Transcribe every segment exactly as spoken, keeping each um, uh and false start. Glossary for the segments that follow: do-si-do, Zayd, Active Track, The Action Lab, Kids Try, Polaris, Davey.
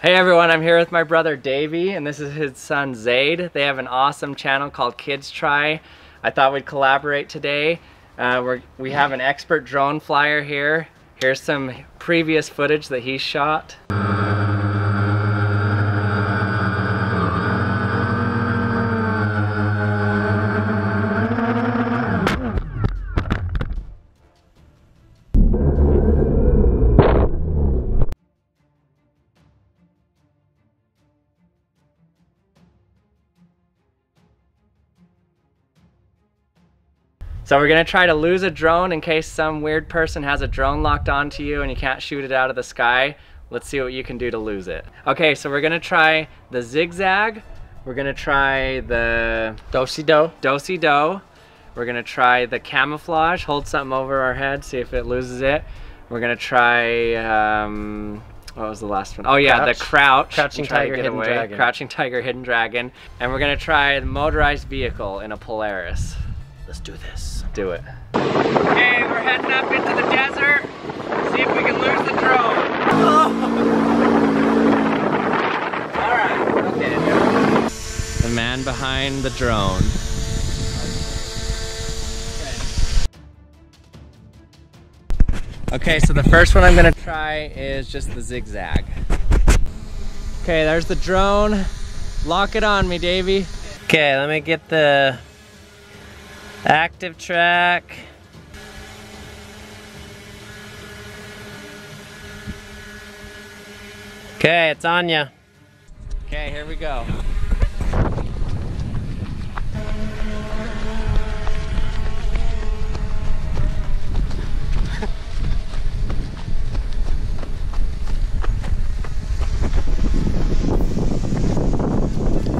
Hey everyone, I'm here with my brother Davey, and this is his son Zayd. They have an awesome channel called Kids Try. I thought we'd collaborate today. Uh, we're, we have an expert drone flyer here. Here's some previous footage that he shot. So we're gonna try to lose a drone in case some weird person has a drone locked onto you and you can't shoot it out of the sky. Let's see what you can do to lose it. Okay, so we're gonna try the zigzag. We're gonna try the do-si-do. Do-si-do. We're gonna try the camouflage. Hold something over our head, see if it loses it. We're gonna try, um, what was the last one? Oh yeah, crouch. The crouch. Crouching tiger, hidden away. dragon. Crouching tiger, hidden dragon. And we're gonna try the motorized vehicle in a Polaris. Let's do this. Do it. Okay, we're heading up into the desert. See if we can lose the drone. Oh. All right, I'll get it. The man behind the drone. Okay, so the first one I'm gonna try is just the zigzag. Okay, there's the drone. Lock it on me, Davey. Okay, let me get the Active Track. Okay, it's on ya. Okay, here we go.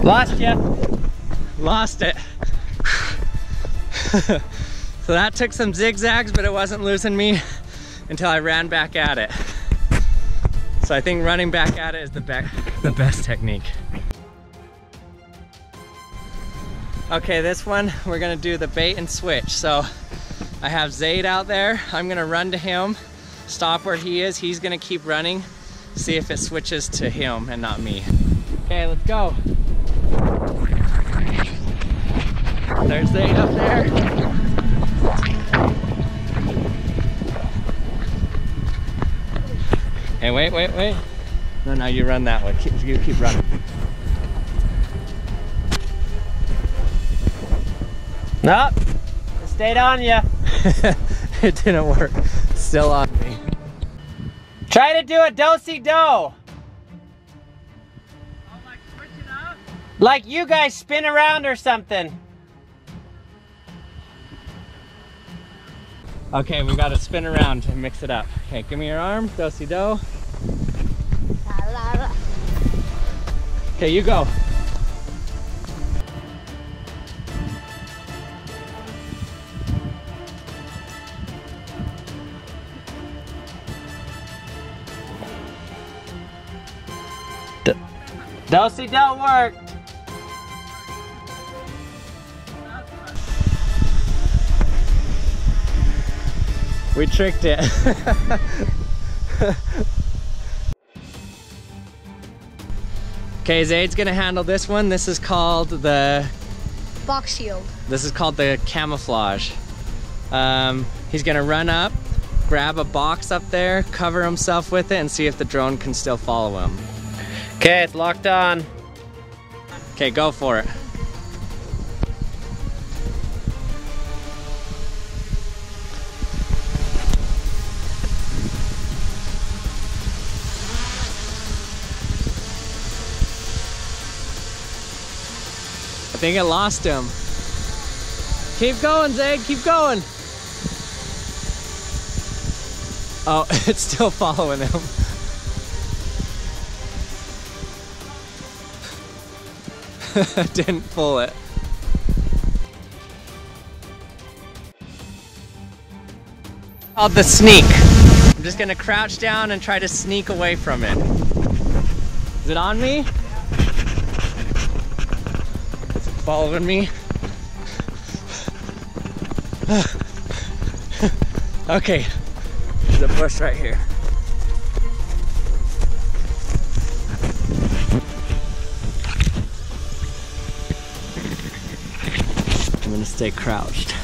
Lost ya. Lost it. So that took some zigzags, but it wasn't losing me until I ran back at it. So I think running back at it is the, be the best technique. Okay, this one, we're gonna do the bait and switch. So I have Zayd out there. I'm gonna run to him, stop where he is. He's gonna keep running, see if it switches to him and not me. Okay, let's go. There's Zayd up there. Hey, wait, wait, wait. No, no, you run that way. Keep, you keep running. Nope. It stayed on ya. It didn't work. It's still on me. Try to do a do-si-do. Oh, like switch it up? Like you guys spin around or something. Okay, we gotta spin around and mix it up. Okay, give me your arm, do-si-do. Okay, you go. Do-si-do worked. We tricked it. Okay, Zayd's gonna handle this one. This is called the box shield. This is called the camouflage. Um, he's gonna run up, grab a box up there, cover himself with it, and see if the drone can still follow him. Okay, it's locked on. Okay, go for it. I think I lost him. Keep going, Zayd, keep going. Oh, it's still following him. Didn't pull it. Called the sneak. I'm just gonna crouch down and try to sneak away from it. Is it on me? Following me. Okay, there's a bush right here. stay crouched.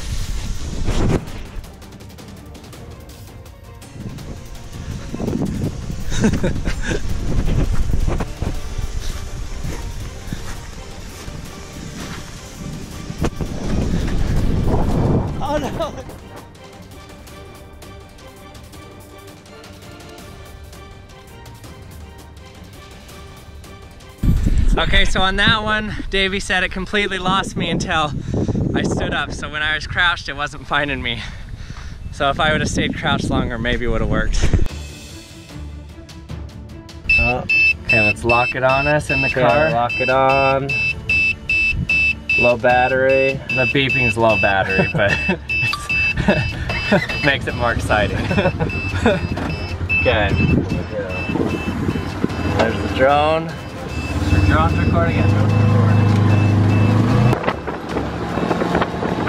Oh no! Okay, so on that one, Davey said it completely lost me until I stood up. So when I was crouched, it wasn't finding me. So if I would have stayed crouched longer, maybe it would have worked. Oh. Okay, let's lock it on us in the car. Yeah, lock it on. Low battery. The beeping's low battery, but it makes it more exciting. Good. There's the drone. Drone's recording it. Drone's recording.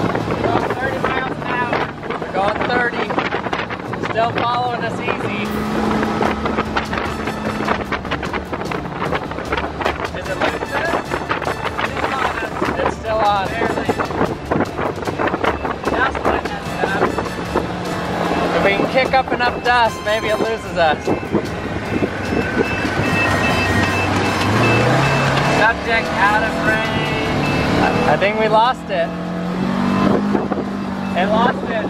We're going thirty miles an hour. We're going thirty. Still following us easy. Is it loose to us? It's on us. It's still on. Barely. That's letting us down. If we can kick up enough dust, maybe it loses us. Subject out of range. I think we lost it. It lost it.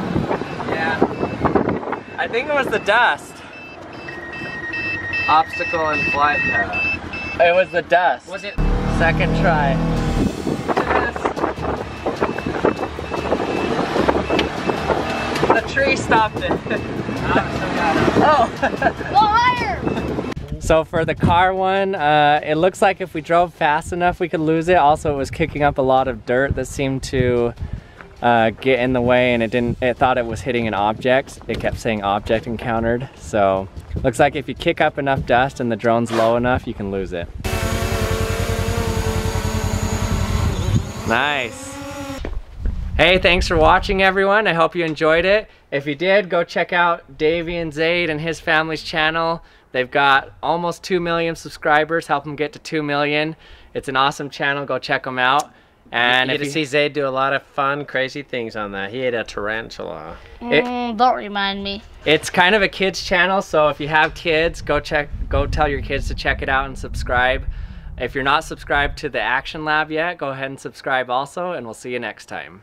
Yeah. I think it was the dust. Obstacle and flight path. It was the dust. Was it? Second try. Yes. The tree stopped it. Oh. Go higher. So for the car one, uh, it looks like if we drove fast enough, we could lose it. Also, it was kicking up a lot of dirt that seemed to uh, get in the way, and it didn't. It thought it was hitting an object. It kept saying object encountered. So looks like if you kick up enough dust and the drone's low enough, you can lose it. Nice. Hey, thanks for watching, everyone. I hope you enjoyed it. If you did, go check out Davey and Zayd and his family's channel. They've got almost two million subscribers. Help them get to two million. It's an awesome channel. Go check them out. And you get to see Zayd do a lot of fun, crazy things on that. He ate a tarantula. Mm, it, don't remind me. It's kind of a kids channel, so if you have kids, go check. Go tell your kids to check it out and subscribe. If you're not subscribed to the Action Lab yet, go ahead and subscribe also, and we'll see you next time.